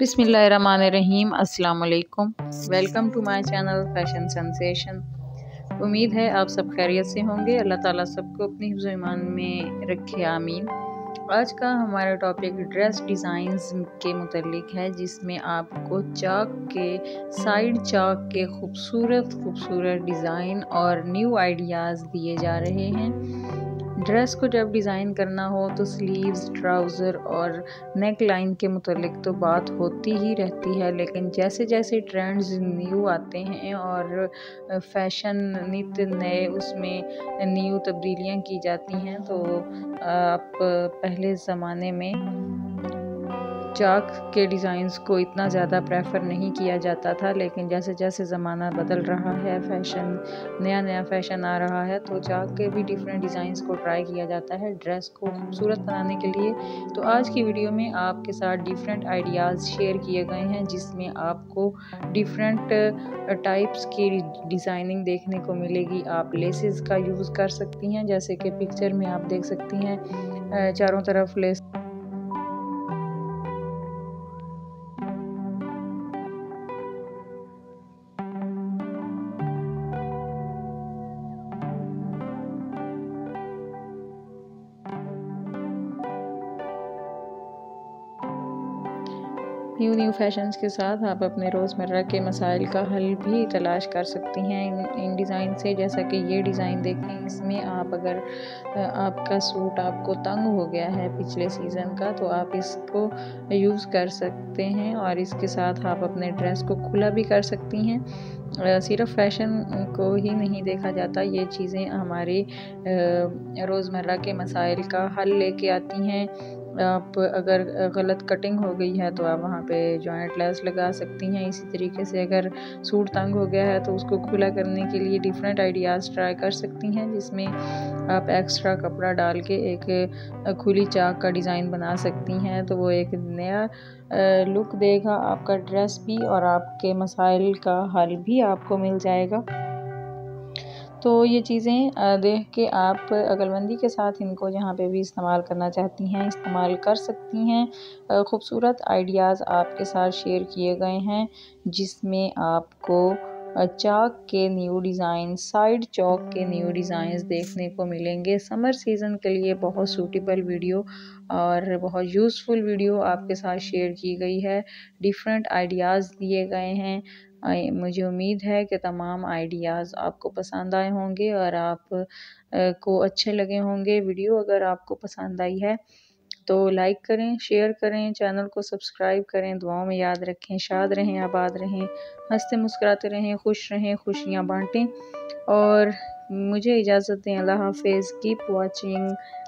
बिस्मिल्लाहिर्रहमानिर्रहीम, अस्सलाम वालेकुम। Welcome to my channel fashion sensation. उम्मीद है आप सब खैरियत से होंगे। अल्लाह ताला सबको अपने हिफ्ज़ व ईमान में रखे, आमीन। आज का हमारा टॉपिक ड्रेस डिज़ाइंस के मुतल्लिक है, जिसमें आपको चाक के साइड चाक के खूबसूरत डिज़ाइन और न्यू आइडियाज़ दिए जा रहे हैं। ड्रेस को जब डिज़ाइन करना हो तो स्लीव्स, ट्राउज़र और नेक लाइन के मुतल्लिक तो बात होती ही रहती है, लेकिन जैसे जैसे ट्रेंड्स न्यू आते हैं और फैशन नित नए उसमें न्यू तब्दीलियां की जाती हैं, तो आप पहले ज़माने में चाक के डिज़ाइंस को इतना ज़्यादा प्रेफर नहीं किया जाता था, लेकिन जैसे जैसे ज़माना बदल रहा है, फैशन नया फैशन आ रहा है, तो चाक के भी डिफरेंट डिज़ाइंस को ट्राई किया जाता है ड्रेस को खूबसूरत बनाने के लिए। तो आज की वीडियो में आपके साथ डिफरेंट आइडियाज़ शेयर किए गए हैं, जिसमें आपको डिफरेंट टाइप्स की डिज़ाइनिंग देखने को मिलेगी। आप लेसेस का यूज़ कर सकती हैं, जैसे कि पिक्चर में आप देख सकती हैं चारों तरफ लेस। न्यू फैशंस के साथ आप अपने रोज़मर्रा के मसाइल का हल भी तलाश कर सकती हैं इन डिज़ाइन से। जैसा कि ये डिज़ाइन देखें, इसमें आप अगर आपका सूट आपको तंग हो गया है पिछले सीज़न का, तो आप इसको यूज़ कर सकते हैं और इसके साथ आप अपने ड्रेस को खुला भी कर सकती हैं। सिर्फ फैशन को ही नहीं देखा जाता, ये चीज़ें हमारे रोज़मर्रा के मसाइल का हल लेके आती हैं। आप अगर गलत कटिंग हो गई है तो आप वहाँ पे जॉइंट लेस लगा सकती हैं। इसी तरीके से अगर सूट तंग हो गया है तो उसको खुला करने के लिए डिफरेंट आइडियाज़ ट्राई कर सकती हैं, जिसमें आप एक्स्ट्रा कपड़ा डाल के एक खुली चाक का डिज़ाइन बना सकती हैं। तो वो एक नया लुक देगा आपका ड्रेस भी, और आपके मसाइल का हल भी आपको मिल जाएगा। तो ये चीज़ें देख के आप अकलमंदी के साथ इनको यहाँ पे भी इस्तेमाल करना चाहती हैं, इस्तेमाल कर सकती हैं। ख़ूबसूरत आइडियाज़ आपके साथ शेयर किए गए हैं, जिसमें आपको चाक के न्यू डिज़ाइन, साइड चौक के न्यू डिज़ाइंस देखने को मिलेंगे। समर सीज़न के लिए बहुत सूटेबल वीडियो और बहुत यूज़फुल वीडियो आपके साथ शेयर की गई है। डिफरेंट आइडियाज़ दिए गए हैं। मुझे उम्मीद है कि तमाम आइडियाज़ आपको पसंद आए होंगे और आप को अच्छे लगे होंगे। वीडियो अगर आपको पसंद आई है तो लाइक करें, शेयर करें, चैनल को सब्सक्राइब करें। दुआओं में याद रखें। शाद रहें, आबाद रहें, हंसते मुस्कुराते रहें, खुश रहें, खुशियाँ बांटें। और मुझे इजाज़त दें। अल्लाह हाफ़िज़। Keep watching.